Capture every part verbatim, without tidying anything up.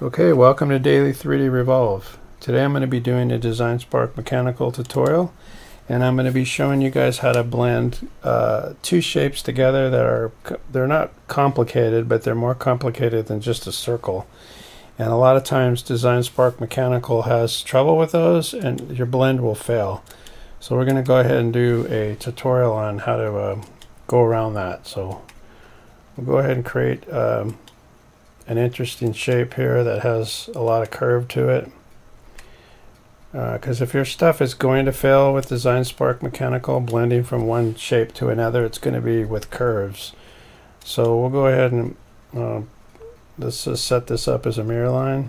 Okay, welcome to Daily three D Revolve. Today I'm going to be doing a DesignSpark Mechanical tutorial, and I'm going to be showing you guys how to blend uh, two shapes together that are, they're not complicated, but they're more complicated than just a circle. And a lot of times DesignSpark Mechanical has trouble with those and your blend will fail. So we're going to go ahead and do a tutorial on how to uh, go around that. So we'll go ahead and create um, an interesting shape here that has a lot of curve to it, because uh, if your stuff is going to fail with DesignSpark Mechanical blending from one shape to another, it's going to be with curves. So we'll go ahead and uh, let's just set this up as a mirror line.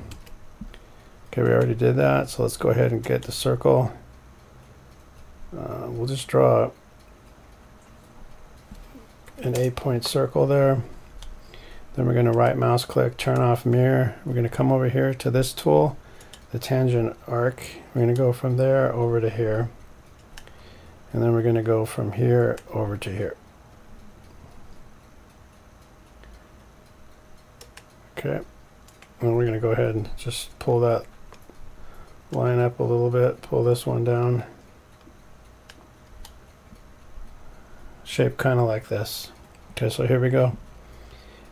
Okay, we already did that, so let's go ahead and get the circle. Uh, we'll just draw an eight-point circle there. Then we're going to right mouse click, turn off mirror. We're going to come over here to this tool, the tangent arc. We're going to go from there over to here. And then we're going to go from here over to here. Okay. And we're going to go ahead and just pull that line up a little bit, pull this one down. Shape kind of like this. Okay, so here we go.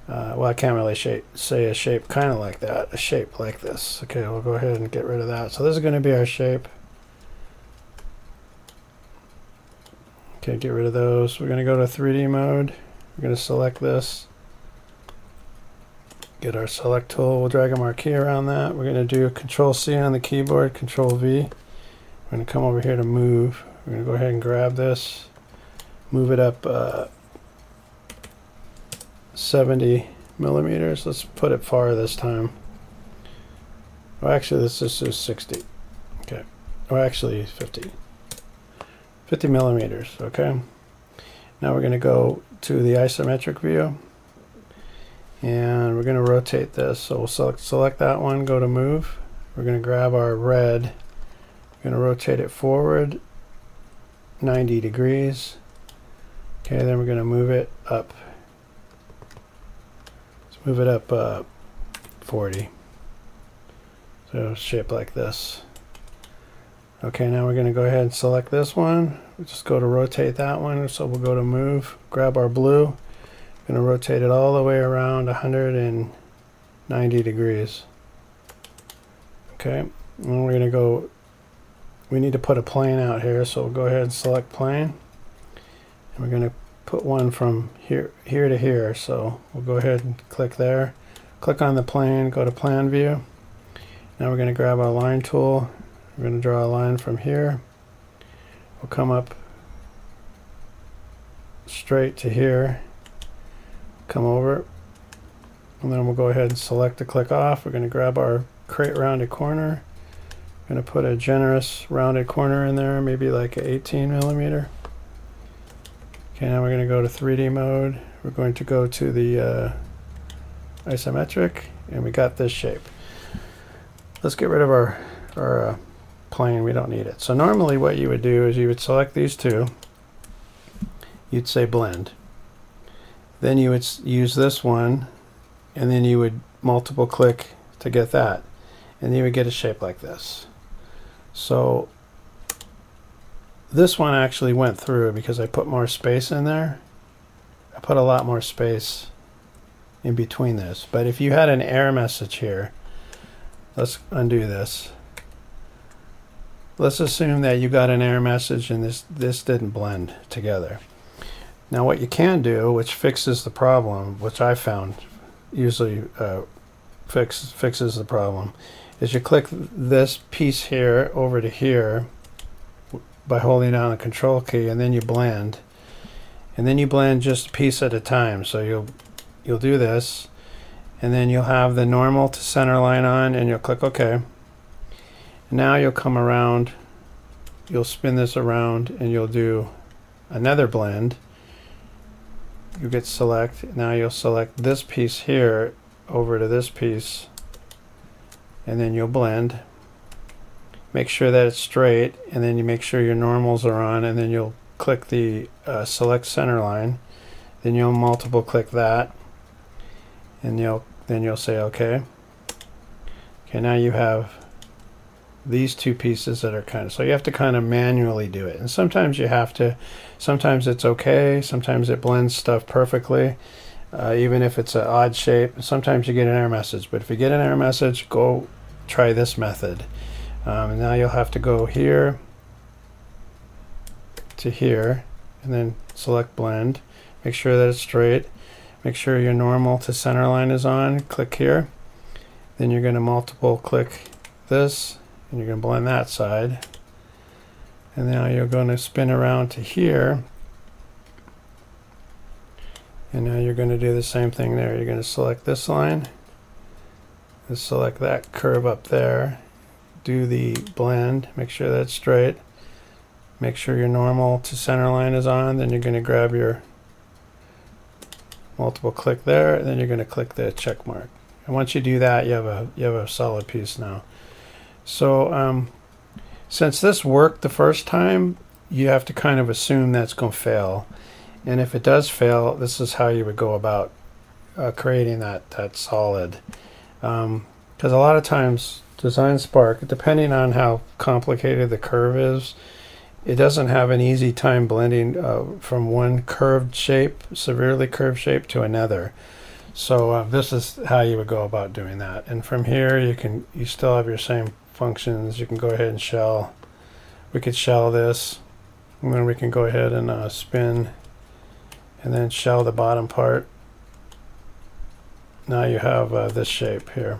Uh, well, I can't really shape, say a shape kind of like that, a shape like this. Okay, we'll go ahead and get rid of that. So this is going to be our shape. Okay, get rid of those. We're going to go to three D mode. We're going to select this. Get our select tool. We'll drag a marquee around that. We're going to do control C on the keyboard, control V. We're going to come over here to move. We're going to go ahead and grab this. Move it up uh, seventy millimeters. Let's put it far this time. Well, actually, this is sixty. Okay. Or actually, fifty. fifty millimeters. Okay. Now we're going to go to the isometric view, and we're going to rotate this. So we'll select, select that one. Go to move. We're going to grab our red. We're going to rotate it forward ninety degrees. Okay. Then we're going to move it up. Move it up uh, forty. So shape like this. Okay, now we're going to go ahead and select this one. We'll just go to rotate that one. So we'll go to move, grab our blue. Going to rotate it all the way around one hundred ninety degrees. Okay, and we're going to go, we need to put a plane out here. So we'll go ahead and select plane. And we're going to put one from here here to here. So we'll go ahead and click there, click on the plane, go to plan view. Now we're going to grab our line tool. We're going to draw a line from here. We'll come up straight to here, come over, and then we'll go ahead and select to click off. We're going to grab our create rounded corner. We're going to put a generous rounded corner in there, maybe like an eighteen millimeter. Okay, now we're going to go to three D mode. We're going to go to the uh, isometric, and we got this shape. Let's get rid of our, our uh, plane. We don't need it. So normally what you would do is you would select these two. You'd say blend. Then you would use this one, and then you would multiple click to get that. And you would get a shape like this. So this one actually went through because I put more space in there. I put a lot more space in between this. But if you had an error message here, let's undo this. Let's assume that you got an error message and this, this didn't blend together. Now what you can do, which fixes the problem, which I found usually uh, fix, fixes the problem, is you click this piece here over to here by holding down the control key, and then you blend, and then you blend just a piece at a time. So you'll you'll do this, and then you'll have the normal to center line on, and you'll click OK. Now you'll come around, you'll spin this around, and you'll do another blend. You get select. Now you'll select this piece here over to this piece, and then you'll blend. Make sure that it's straight, and then you make sure your normals are on, and then you'll click the uh, select center line. Then you'll multiple click that, and you'll then you'll say OK. Okay, now you have these two pieces that are kind of, so you have to kind of manually do it. And sometimes you have to, sometimes it's okay, sometimes it blends stuff perfectly, uh, even if it's an odd shape. Sometimes you get an error message, but if you get an error message, go try this method. Um, and now you'll have to go here to here, and then select blend. Make sure that it's straight. Make sure your normal to center line is on. Click here. Then you're going to multiple click this, and you're going to blend that side. And now you're going to spin around to here. And now you're going to do the same thing there. You're going to select this line. Let's select that curve up there. Do the blend. Make sure that's straight. Make sure your normal to center line is on. Then you're going to grab your multiple click there, and then you're going to click the check mark. And once you do that, you have a you have a solid piece now. So um, since this worked the first time, you have to kind of assume that's going to fail. And if it does fail, this is how you would go about uh, creating that that solid. Um, because a lot of times DesignSpark, depending on how complicated the curve is, it doesn't have an easy time blending uh, from one curved shape, severely curved shape, to another. So uh, this is how you would go about doing that. And from here, you can you still have your same functions. You can go ahead and shell. We could shell this, and then we can go ahead and uh, spin, and then shell the bottom part. Now you have uh, this shape here.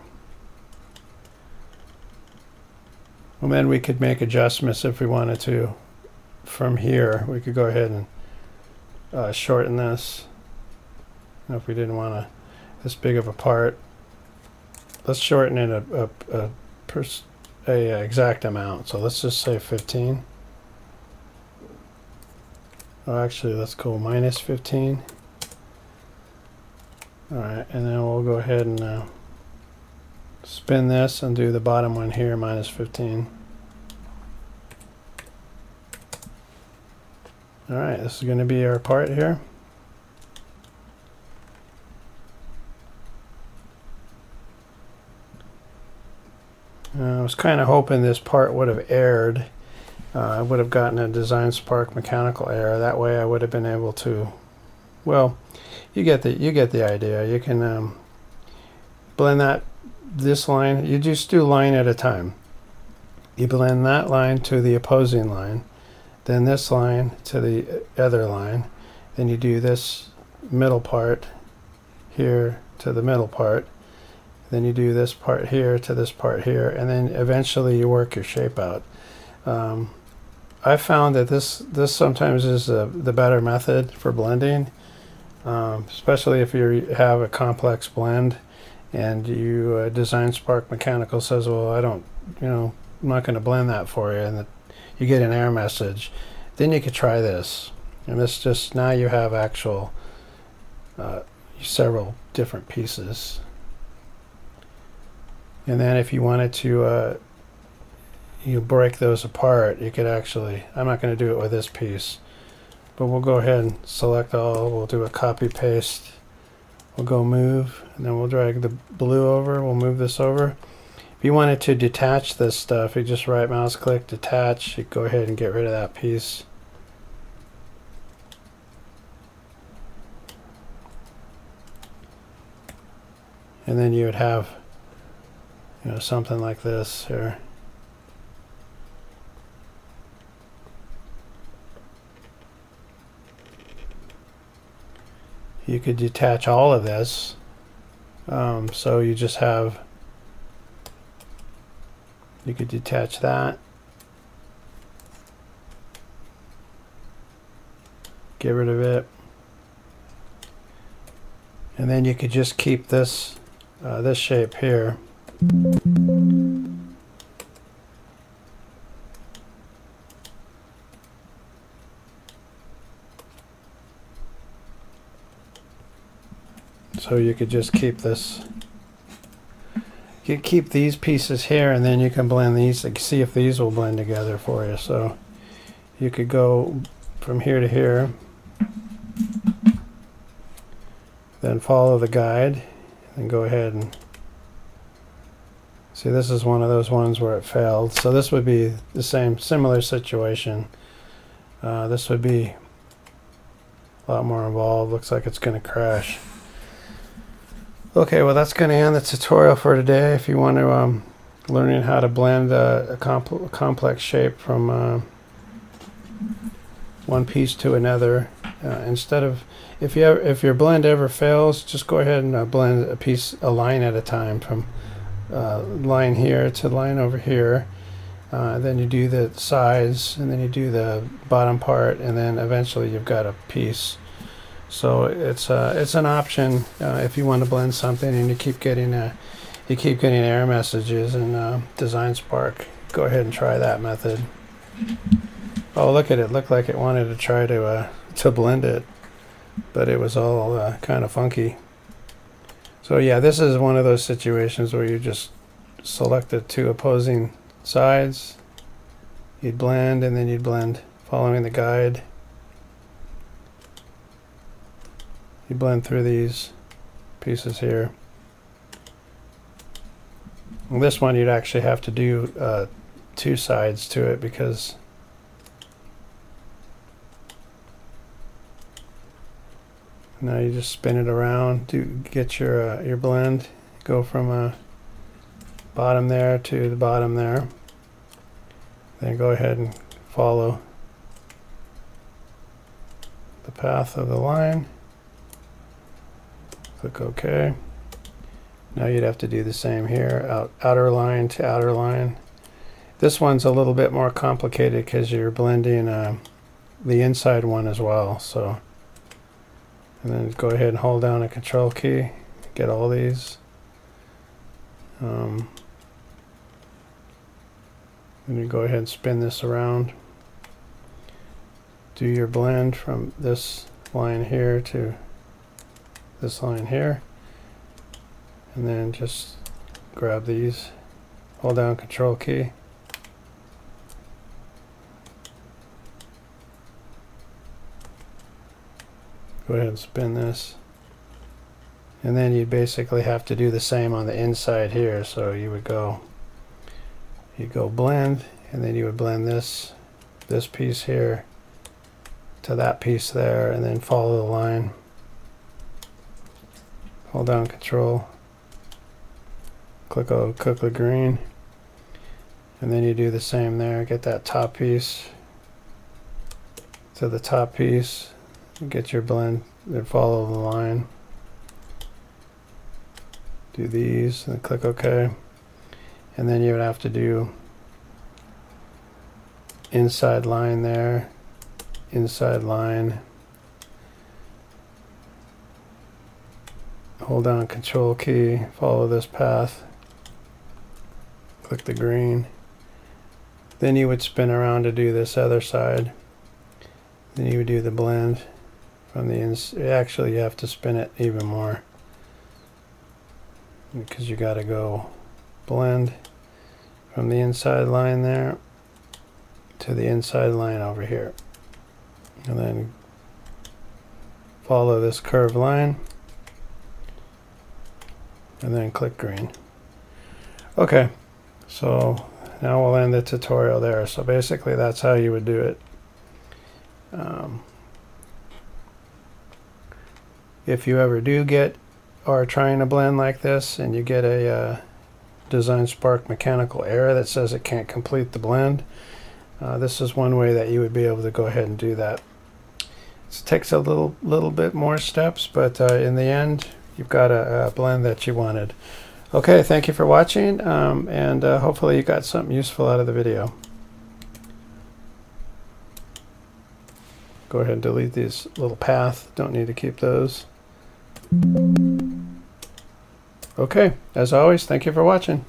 And then we could make adjustments if we wanted to. From here, we could go ahead and uh, shorten this. And if we didn't want a, this big of a part, let's shorten it a, a, a, pers a, a exact amount. So let's just say fifteen. Oh, actually, let's go minus fifteen. All right, and then we'll go ahead and uh, spin this and do the bottom one here, minus fifteen. All right, this is going to be our part here. Uh, I was kind of hoping this part would have aired. Uh, I would have gotten a DesignSpark Mechanical error. That way I would have been able to, well, you get the, you get the idea. You can um, blend that, this line, you just do line at a time. You blend that line to the opposing line, then this line to the other line, then you do this middle part here to the middle part, then you do this part here to this part here, and then eventually you work your shape out. Um, I found that this this sometimes is a, the better method for blending, um, especially if you have a complex blend. And you uh, DesignSpark Mechanical says, well, I don't, you know, I'm not going to blend that for you, and the, you get an error message. Then you could try this, and this just now you have actual uh, several different pieces. And then if you wanted to, uh, you break those apart, you could actually. I'm not going to do it with this piece, but we'll go ahead and select all. We'll do a copy paste. We'll go move, and then we'll drag the blue over. We'll move this over. If you wanted to detach this stuff, you just right mouse click, detach. You go ahead and get rid of that piece. And then you would have, you know, something like this here. You could detach all of this, um, so you just have, you could detach that, get rid of it, and then you could just keep this uh, this shape here. So you could just keep this, you could keep these pieces here, and then you can blend these, like, see if these will blend together for you. So you could go from here to here, then follow the guide, and go ahead and See, this is one of those ones where it failed. So this would be the same, similar situation. Uh, this would be a lot more involved. Looks like it's going to crash. Okay, well, that's going to end the tutorial for today. If you want to um, learn how to blend uh, a comp complex shape from uh, one piece to another, uh, instead of if you have, if your blend ever fails, just go ahead and uh, blend a piece, a line at a time, from uh, line here to line over here. Uh, then you do the sides, and then you do the bottom part, and then eventually you've got a piece. So it's uh, it's an option uh, if you want to blend something and you keep getting uh, you keep getting error messages in uh, DesignSpark. Go ahead and try that method. Oh, look at it! Looked like it wanted to try to uh, to blend it, but it was all uh, kind of funky. So yeah, this is one of those situations where you just select the two opposing sides, you'd blend, and then you'd blend following the guide. You blend through these pieces here. And this one you'd actually have to do uh, two sides to it, because now you just spin it around to get your uh, your blend. Go from a uh, bottom there to the bottom there. Then go ahead and follow the path of the line. Click OK. Now you'd have to do the same here, out, outer line to outer line. This one's a little bit more complicated because you're blending uh, the inside one as well. So, and then go ahead and hold down a control key, get all these. Um, and you go ahead and spin this around. Do your blend from this line here to this line here, and then just grab these, hold down control key, go ahead and spin this, and then you basically have to do the same on the inside here. So you would go you go blend, and then you would blend this this piece here to that piece there, and then follow the line. Hold down control, click on click the green, and then you do the same there. Get that top piece to the top piece, get your blend, then follow the line. Do these and click OK, and then you would have to do inside line there, inside line. Hold down control key, follow this path, click the green, then you would spin around to do this other side, then you would do the blend from the inside. Actually, you have to spin it even more, because you got to go blend from the inside line there to the inside line over here, and then follow this curved line, and then click green. Okay, so now we'll end the tutorial there. So basically that's how you would do it. Um, if you ever do get or are trying to blend like this, and you get a uh, DesignSpark Mechanical error that says it can't complete the blend, uh, this is one way that you would be able to go ahead and do that. It takes a little little bit more steps, but uh, in the end you've got a, a blend that you wanted. Okay, thank you for watching, um, and uh, hopefully you got something useful out of the video. Go ahead and delete these little paths. Don't need to keep those. Okay, as always, thank you for watching.